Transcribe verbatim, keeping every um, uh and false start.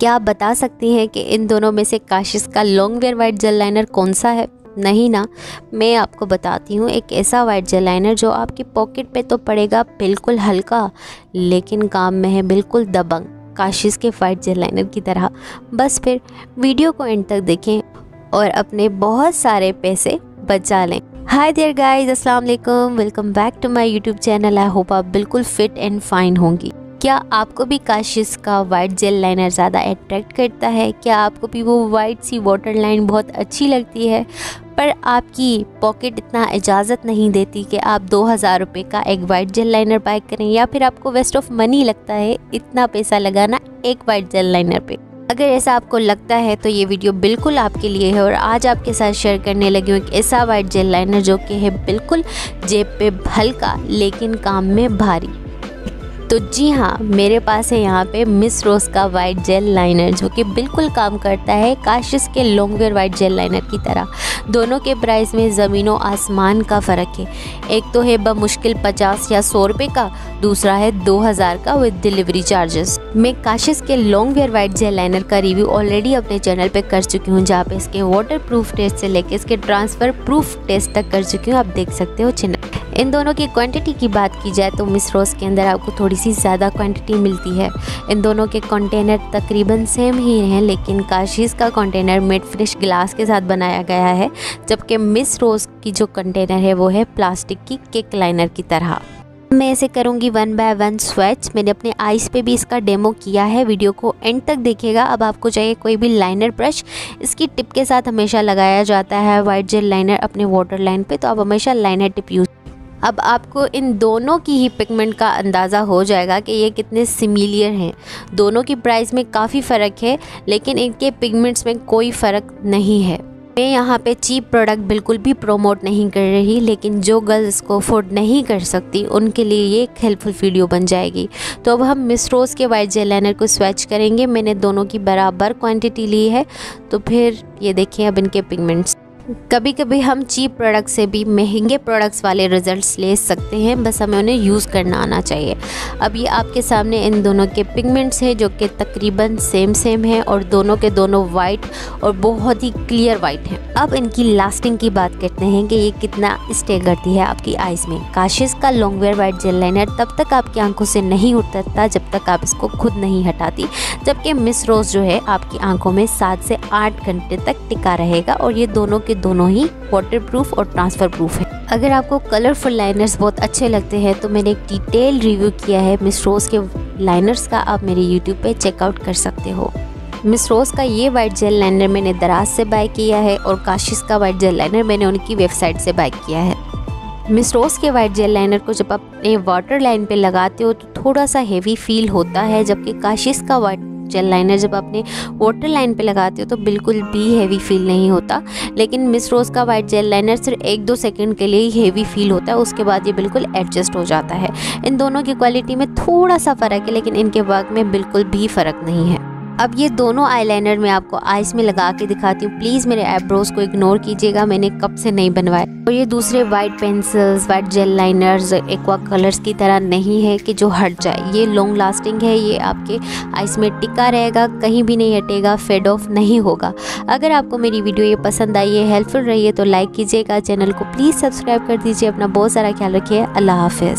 क्या आप बता सकती हैं कि इन दोनों में से काशिश का long wear white gel liner कौन सा है? नहीं ना, मैं आपको बताती हूँ, एक ऐसा वाइट जेल लाइनर जो आपकी पॉकेट पे तो पड़ेगा बिल्कुल हल्का, लेकिन काम में है बिल्कुल दबंग, काशिश के वाइट जेल लाइनर की तरह। बस फिर वीडियो को एंड तक देखें और अपने बहुत सारे पैसे बचा लें। हाय देयर गाइज, अस्सलाम वालेकुम, welcome back to my YouTube channel. I hope आप बिल्कुल फिट एंड फाइन होंगी। क्या आपको भी काशिश का वाइट जेल लाइनर ज़्यादा अट्रैक्ट करता है? क्या आपको भी वो वाइट सी वाटर लाइन बहुत अच्छी लगती है, पर आपकी पॉकेट इतना इजाज़त नहीं देती कि आप दो हज़ार रुपये का एक वाइट जेल लाइनर बाय करें, या फिर आपको वेस्ट ऑफ मनी लगता है इतना पैसा लगाना एक वाइट जेल लाइनर पे? अगर ऐसा आपको लगता है तो ये वीडियो बिल्कुल आपके लिए है और आज आपके साथ शेयर करने लगी हूँ एक ऐसा वाइट जेल लाइनर जो कि है बिल्कुल जेब पे हल्का लेकिन काम में भारी। तो जी हाँ, मेरे पास है यहाँ पे मिस रोज़ का वाइट जेल लाइनर जो कि बिल्कुल काम करता है काशिश के long wear white gel liner की तरह। दोनों के प्राइस में ज़मीनों आसमान का फ़र्क है, एक तो है बमुश्किल पचास या सौ रुपये का, दूसरा है दो हज़ार का विद डिलीवरी चार्जेस। मैं काशिश के long wear white gel liner का रिव्यू ऑलरेडी अपने चैनल पर कर चुकी हूँ, जहाँ पे इसके वाटर प्रूफ टेस्ट से लेकर इसके ट्रांसफ़र प्रूफ टेस्ट तक कर चुकी हूँ, आप देख सकते हो चैनल। इन दोनों की क्वांटिटी की बात की जाए तो मिस रोज़ के अंदर आपको थोड़ी सी ज़्यादा क्वांटिटी मिलती है। इन दोनों के कंटेनर तकरीबन सेम ही हैं, लेकिन काशिश का कंटेनर मेड फिनिश ग्लास के साथ बनाया गया है, जबकि मिस रोज़ की जो कंटेनर है वो है प्लास्टिक की केक लाइनर की तरह। मैं ऐसे करूँगी वन बाय वन स्वैच। मैंने अपने आइस पे भी इसका डेमो किया है, वीडियो को एंड तक देखिएगा। अब आपको चाहिए कोई भी लाइनर ब्रश, इसकी टिप के साथ हमेशा लगाया जाता है वाइट जेल लाइनर अपने वाटर लाइन पे, तो आप हमेशा लाइनर टिप यूज़। अब आपको इन दोनों की ही पिगमेंट का अंदाज़ा हो जाएगा कि ये कितने सिमिलियर हैं। दोनों की प्राइस में काफ़ी फ़र्क है, लेकिन इनके पिगमेंट्स में कोई फ़र्क नहीं है। मैं यहाँ पे चीप प्रोडक्ट बिल्कुल भी प्रोमोट नहीं कर रही, लेकिन जो गर्ल्स इसको अफोर्ड नहीं कर सकती उनके लिए ये एक हेल्पफुल वीडियो बन जाएगी। तो अब हम मिस रोज़ के वाइट जेल लाइनर को स्वैच करेंगे। मैंने दोनों की बराबर क्वान्टिटी ली है, तो फिर ये देखें अब इनके पिगमेंट्स। कभी कभी हम चीप प्रोडक्ट से भी महंगे प्रोडक्ट्स वाले रिजल्ट्स ले सकते हैं, बस हमें उन्हें यूज़ करना आना चाहिए। अब ये आपके सामने इन दोनों के पिगमेंट्स हैं जो कि तकरीबन सेम सेम हैं, और दोनों के दोनों वाइट और बहुत ही क्लियर वाइट हैं। अब इनकी लास्टिंग की बात करते हैं कि ये कितना स्टे करती है आपकी आइज़ में। काशिश का long wear white gel liner तब तक आपकी आंखों से नहीं उतरता जब तक आप इसको खुद नहीं हटाती, जबकि मिस रोज़ जो है आपकी आंखों में सात से आठ घंटे तक टिका रहेगा, और ये दोनों के दोनों ही वाटर प्रूफ और ट्रांसफ़र प्रूफ है। अगर आपको कलरफुल लाइनर्स बहुत अच्छे लगते हैं तो मैंने एक डिटेल रिव्यू किया है मिस रोज़ के लाइनर्स का, आप मेरे यूट्यूब पे चेकआउट कर सकते हो। मिस रोज़ का ये वाइट जेल लाइनर मैंने दराज़ से बाय किया है, और काशिश का वाइट जेल लाइनर मैंने उनकी वेबसाइट से बाय किया है। मिस रोज़ के वाइट जेल लाइनर को जब आप अपने वाटर लाइन पर लगाते हो तो थोड़ा सा हेवी फील होता है, जबकि काशिश का वाइट जेल लाइनर जब आपने वाटर लाइन पे लगाते हो तो बिल्कुल भी हेवी फील नहीं होता। लेकिन मिस रोज़ का वाइट जेल लाइनर सिर्फ एक दो सेकंड के लिए ही हेवी फील होता है, उसके बाद ये बिल्कुल एडजस्ट हो जाता है। इन दोनों की क्वालिटी में थोड़ा सा फ़र्क है, लेकिन इनके वर्क में बिल्कुल भी फ़र्क नहीं है। अब ये दोनों आईलाइनर मैं आपको आइस में लगा के दिखाती हूँ। प्लीज़ मेरे आईब्रोज़ को इग्नोर कीजिएगा, मैंने कब से नहीं बनवाया। और ये दूसरे white pencils, white gel liners, aqua colours की तरह नहीं है कि जो हट जाए। ये लॉन्ग लास्टिंग है, ये आपके आइस में टिका रहेगा, कहीं भी नहीं हटेगा, फेड ऑफ नहीं होगा। अगर आपको मेरी वीडियो ये पसंद आई है, हेल्पफुल रही है, तो लाइक कीजिएगा, चैनल को प्लीज़ सब्सक्राइब कर दीजिए। अपना बहुत सारा ख्याल रखिए, अल्लाह हाफिज़।